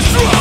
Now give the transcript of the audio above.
destroy.